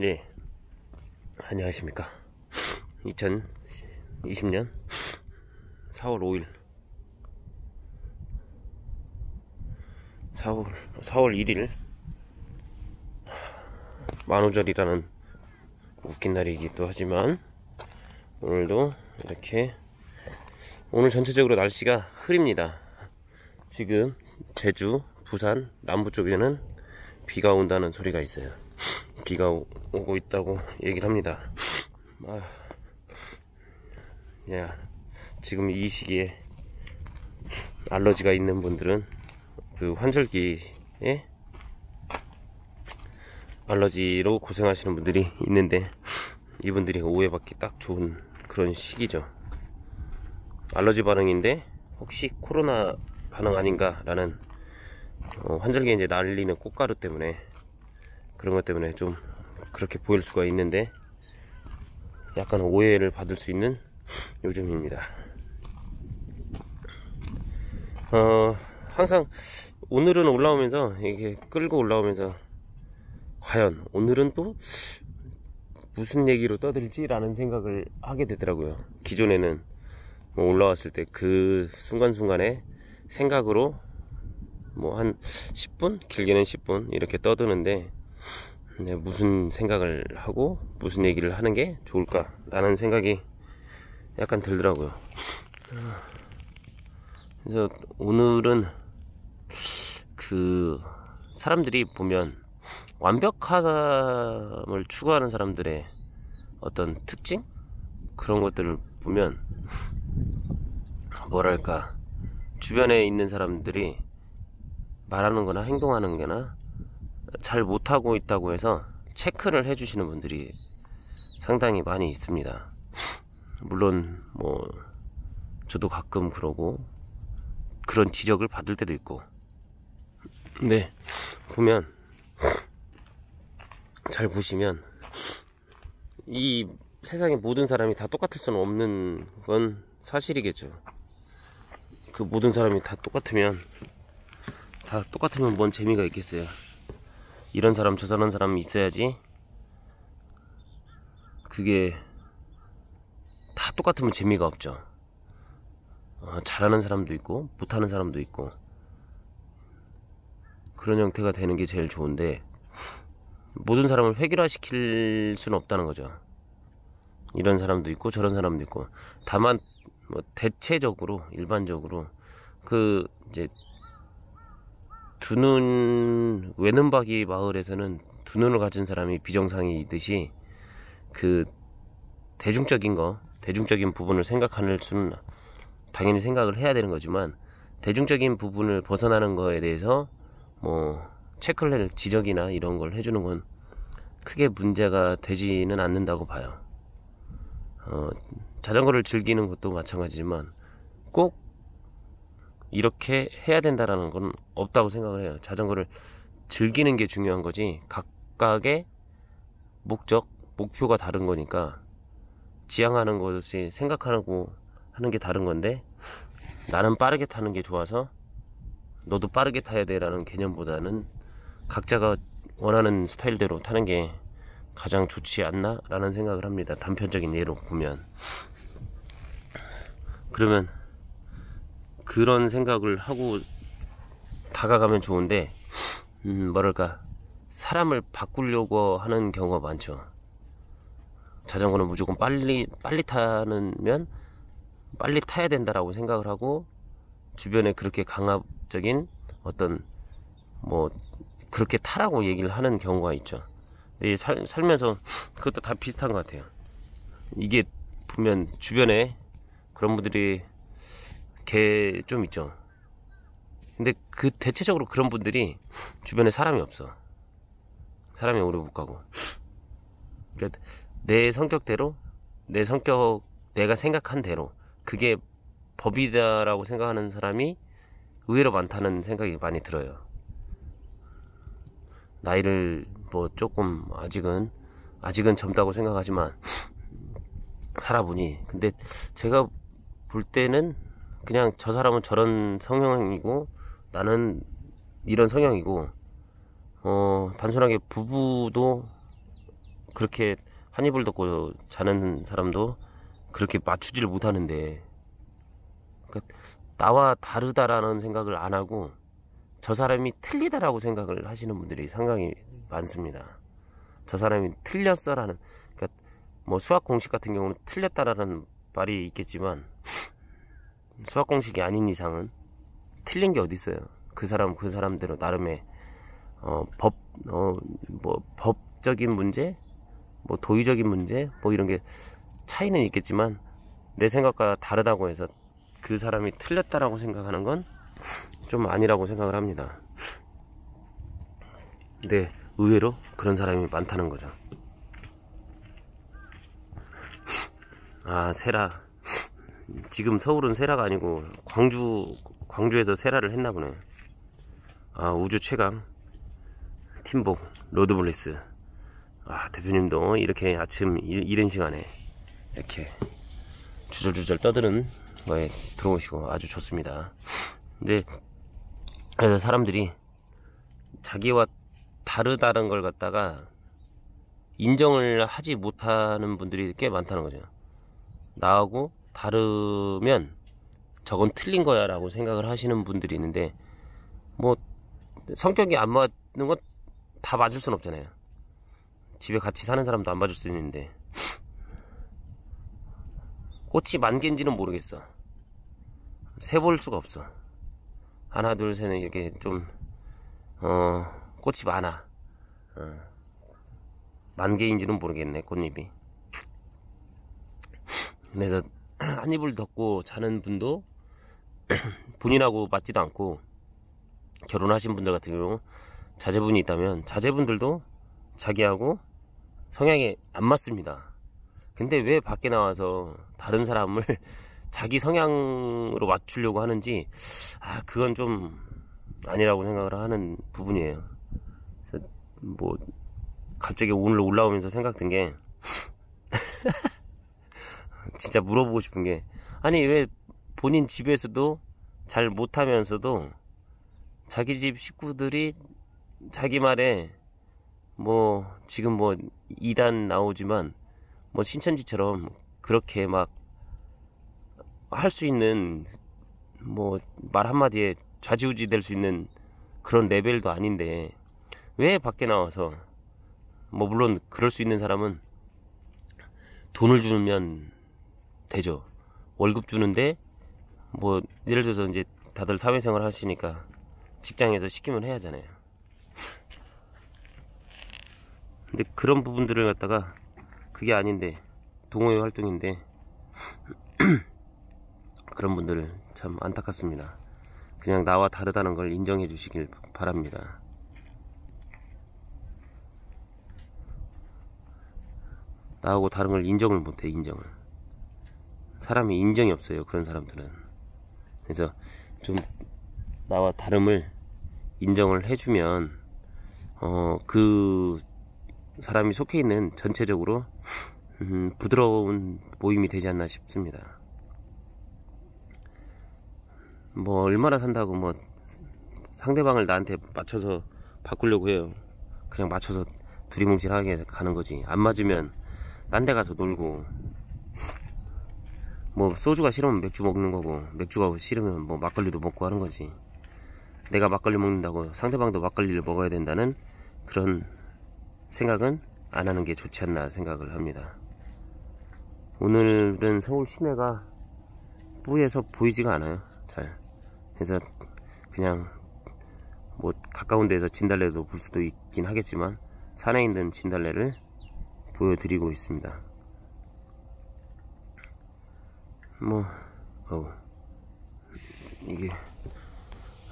네, 안녕하십니까. 2020년 4월 5일 4월 1일 만우절이라는 웃긴 날이기도 하지만 오늘도 이렇게 오늘 전체적으로 날씨가 흐립니다. 지금 제주, 부산, 남부 쪽에는 비가 온다는 소리가 있어요. 비가 오고 있다고 얘기를 합니다. 야, 지금 이 시기에 알러지가 있는 분들은 그 환절기에 알러지로 고생하시는 분들이 있는데 이분들이 오해받기 딱 좋은 그런 시기죠. 알러지 반응인데 혹시 코로나 반응 아닌가 라는 환절기에 이제 날리는 꽃가루 때문에 그런 것 때문에 좀 그렇게 보일 수가 있는데 약간 오해를 받을 수 있는 요즘입니다. 항상 오늘은 올라오면서 이렇게 끌고 올라오면서 과연 오늘은 또 무슨 얘기로 떠들지 라는 생각을 하게 되더라고요. 기존에는 뭐 올라왔을 때 그 순간순간에 생각으로 뭐 한 10분? 길게는 10분 이렇게 떠드는데 무슨 생각을 하고 무슨 얘기를 하는 게 좋을까 라는 생각이 약간 들더라고요. 그래서 오늘은 그 사람들이 보면 완벽함을 추구하는 사람들의 어떤 특징? 그런 것들을 보면 뭐랄까 주변에 있는 사람들이 말하는 거나 행동하는 거나 잘 못하고 있다고 해서 체크를 해주시는 분들이 상당히 많이 있습니다. 물론 뭐 저도 가끔 그러고 그런 지적을 받을 때도 있고 근데 보면 잘 보시면 이 세상의 모든 사람이 다 똑같을 수는 없는 건 사실이겠죠. 그 모든 사람이 다 똑같으면 뭔 재미가 있겠어요. 이런 사람 저 사람 사람이 있어야지 그게 다 똑같으면 재미가 없죠. 잘하는 사람도 있고 못하는 사람도 있고 그런 형태가 되는 게 제일 좋은데 모든 사람을 획일화시킬 수는 없다는 거죠. 이런 사람도 있고 저런 사람도 있고 다만 뭐 대체적으로 일반적으로 그 이제 두눈 외눈박이 마을에서는 두 눈을 가진 사람이 비정상이듯이 그 대중적인 부분을 생각하는 수는 당연히 생각을 해야 되는 거지만 대중적인 부분을 벗어나는 거에 대해서 뭐 체크를 지적이나 이런 걸 해주는 건 크게 문제가 되지는 않는다고 봐요. 자전거를 즐기는 것도 마찬가지지만 꼭 이렇게 해야 된다라는 건 없다고 생각을 해요. 자전거를 즐기는 게 중요한 거지 각각의 목적, 목표가 다른 거니까 지향하는 것이 생각하고 하는 게 다른 건데 나는 빠르게 타는 게 좋아서 너도 빠르게 타야 돼 라는 개념보다는 각자가 원하는 스타일대로 타는 게 가장 좋지 않나 라는 생각을 합니다. 단편적인 예로 보면 그러면 그런 생각을 하고 다가가면 좋은데 뭐랄까 사람을 바꾸려고 하는 경우가 많죠. 자전거는 무조건 빨리 타면 빨리 타야 된다라고 생각을 하고 주변에 그렇게 강압적인 어떤 뭐 그렇게 타라고 얘기를 하는 경우가 있죠. 근데 살면서 그것도 다 비슷한 것 같아요. 이게 보면 주변에 그런 분들이 개 좀 있죠. 근데 그 대체적으로 그런 분들이 주변에 사람이 없어. 사람이 오래 못 가고. 그러니까 내 성격대로 내가 생각한 대로 그게 법이다라고 생각하는 사람이 의외로 많다는 생각이 많이 들어요. 나이를 뭐 조금 아직은 젊다고 생각하지만 살아보니 근데 제가 볼 때는 그냥 저 사람은 저런 성향이고 나는 이런 성향이고 단순하게 부부도 그렇게 한 이불 덮고 자는 사람도 그렇게 맞추지를 못하는데, 그러니까 나와 다르다라는 생각을 안 하고 저 사람이 틀리다라고 생각을 하시는 분들이 상당히 많습니다. 저 사람이 틀렸어라는, 그러니까 뭐 수학 공식 같은 경우는 틀렸다라는 말이 있겠지만 수학 공식이 아닌 이상은 틀린 게 어디 있어요. 그 사람 그 사람대로 나름의 뭐 법적인 문제, 뭐 도의적인 문제, 뭐 이런 게 차이는 있겠지만 내 생각과 다르다고 해서 그 사람이 틀렸다라고 생각하는 건 좀 아니라고 생각을 합니다. 근데 의외로 그런 사람이 많다는 거죠. 아, 세라. 지금 서울은 세라가 아니고 광주에서 세라를 했나 보네. 아, 우주 최강 팀복 로드블리스. 아, 대표님도 이렇게 아침 이른 시간에 이렇게 주절주절 떠드는 거에 들어오시고 아주 좋습니다. 근데 그래서 사람들이 자기와 다르다는 걸 갖다가 인정을 하지 못하는 분들이 꽤 많다는 거죠. 나하고 다르면 저건 틀린 거야 라고 생각을 하시는 분들이 있는데, 뭐 성격이 안 맞는 건 다 맞을 순 없잖아요. 집에 같이 사는 사람도 안 맞을 수 있는데 꽃이 만 개인지는 모르겠어. 세볼 수가 없어. 하나 둘 셋은 이렇게 좀 꽃이 많아. 만 개인지는 모르겠네, 꽃잎이. 그래서 한 이불 덮고 자는 분도 본인하고 맞지도 않고, 결혼하신 분들 같은 경우 자제분이 있다면 자제분들도 자기하고 성향이 안 맞습니다. 근데 왜 밖에 나와서 다른 사람을 자기 성향으로 맞추려고 하는지, 아, 그건 좀 아니라고 생각을 하는 부분이에요. 뭐 갑자기 오늘 올라오면서 생각든 게 진짜 물어보고 싶은 게, 아니 왜 본인 집에서도 잘 못하면서도 자기 집 식구들이 자기 말에 뭐 지금 뭐 2단 나오지만 뭐 신천지처럼 그렇게 막 할 수 있는, 뭐 말 한마디에 좌지우지 될 수 있는 그런 레벨도 아닌데 왜 밖에 나와서, 뭐 물론 그럴 수 있는 사람은 돈을 주면 되죠. 월급 주는데 뭐 예를 들어서 이제 다들 사회생활 하시니까 직장에서 시키면 해야 하잖아요. 근데 그런 부분들을 갖다가 그게 아닌데, 동호회 활동인데 그런 분들을 참 안타깝습니다. 그냥 나와 다르다는 걸 인정해 주시길 바랍니다. 나하고 다른 걸 인정을 못해. 인정을, 사람이 인정이 없어요, 그런 사람들은. 그래서 좀 나와 다름을 인정을 해주면 그 사람이 속해 있는 전체적으로 부드러운 모임이 되지 않나 싶습니다. 뭐 얼마나 산다고 뭐 상대방을 나한테 맞춰서 바꾸려고 해요. 그냥 맞춰서 두리뭉실하게 가는 거지. 안 맞으면 딴 데 가서 놀고, 뭐 소주가 싫으면 맥주 먹는 거고, 맥주가 싫으면 뭐 막걸리도 먹고 하는 거지. 내가 막걸리 먹는다고 상대방도 막걸리를 먹어야 된다는 그런 생각은 안 하는 게 좋지 않나 생각을 합니다. 오늘은 서울 시내가 뿌에서 보이지가 않아요, 잘. 그래서 그냥 뭐 가까운 데서 진달래도 볼 수도 있긴 하겠지만 산에 있는 진달래를 보여드리고 있습니다. 뭐 이게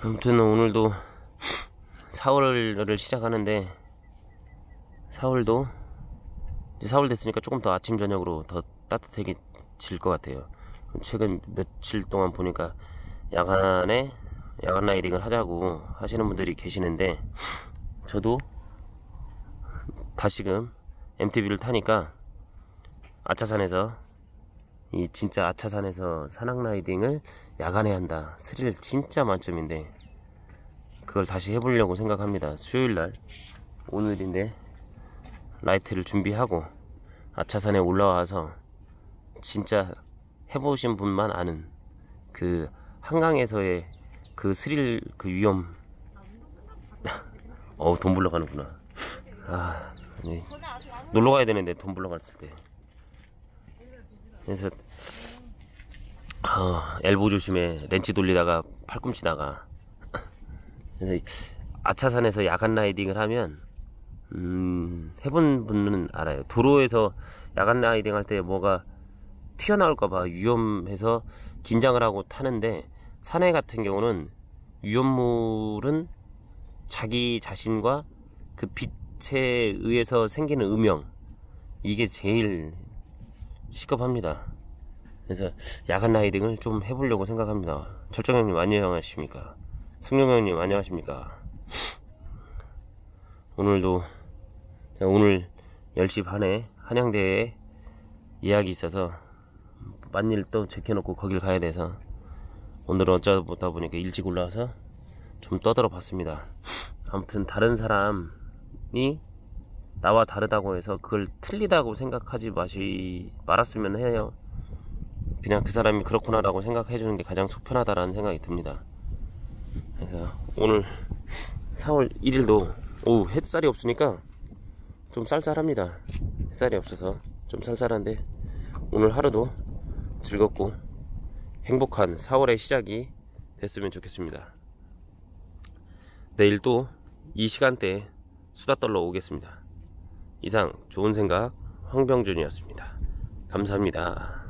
아무튼 오늘도 4월을 시작하는데, 4월도 이제 4월 됐으니까 조금 더 아침 저녁으로 더 따뜻해질 것 같아요. 최근 며칠 동안 보니까 야간에 야간 라이딩을 하자고 하시는 분들이 계시는데, 저도 다시금 MTB를 타니까 아차산에서, 이 진짜 아차산에서 산악 라이딩을 야간에 한다. 스릴 진짜 만점인데 그걸 다시 해보려고 생각합니다. 수요일날, 오늘인데 라이트를 준비하고 아차산에 올라와서 진짜 해보신 분만 아는 그 한강에서의 그 스릴, 그 위험. 어우, 돈 벌러 가는구나. 아, 아니, 놀러 가야 되는데, 돈 벌러 갔을 때. 그래서 엘보 조심해, 렌치 돌리다가 팔꿈치 나가. 그래서 아차산에서 야간 라이딩을 하면 해본 분은 알아요. 도로에서 야간 라이딩 할 때 뭐가 튀어나올까봐 위험해서 긴장을 하고 타는데, 산에 같은 경우는 위험물은 자기 자신과 그 빛에 의해서 생기는 음영, 이게 제일 시급합니다. 그래서 야간 라이딩을 좀 해보려고 생각합니다. 철정 형님 안녕하십니까? 승용 형님 안녕하십니까? 오늘도 오늘 10시 반에 한양대에 예약이 있어서 빤일 또 제껴놓고 거길 가야 돼서 오늘은 어쩌다 보니까 일찍 올라와서 좀 떠들어 봤습니다. 아무튼 다른 사람이 나와 다르다고 해서 그걸 틀리다고 생각하지 말았으면 해요. 그냥 그 사람이 그렇구나 라고 생각해주는 게 가장 속편하다라는 생각이 듭니다. 그래서 오늘 4월 1일도 오우 햇살이 없으니까 좀 쌀쌀합니다. 햇살이 없어서 좀 쌀쌀한데 오늘 하루도 즐겁고 행복한 4월의 시작이 됐으면 좋겠습니다. 내일 또 이 시간대에 수다 떨러 오겠습니다. 이상 좋은 생각 황병준이었습니다. 감사합니다.